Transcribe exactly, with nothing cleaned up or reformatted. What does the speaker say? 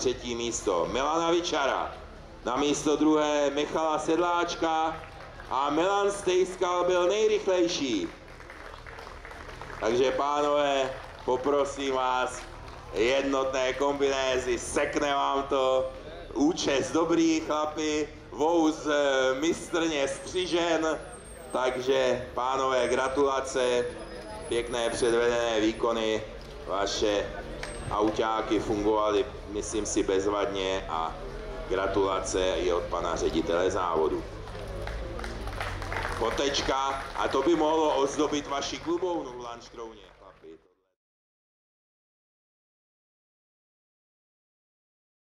třetí místo Milana Vičara, na místo druhé Michala Sedláčka a Milan Stejskal byl nejrychlejší. Takže pánové, poprosím vás, jednotné kombinézy, sekne vám to, účest dobrý chlapi, vous mistrně střižen, takže pánové, gratulace, pěkné předvedené výkony, vaše autáky fungovaly, myslím si, bezvadně a gratulace i od pana ředitele závodu. Fotečka, a to by mohlo ozdobit vaši klubovnu v Lanškrouně.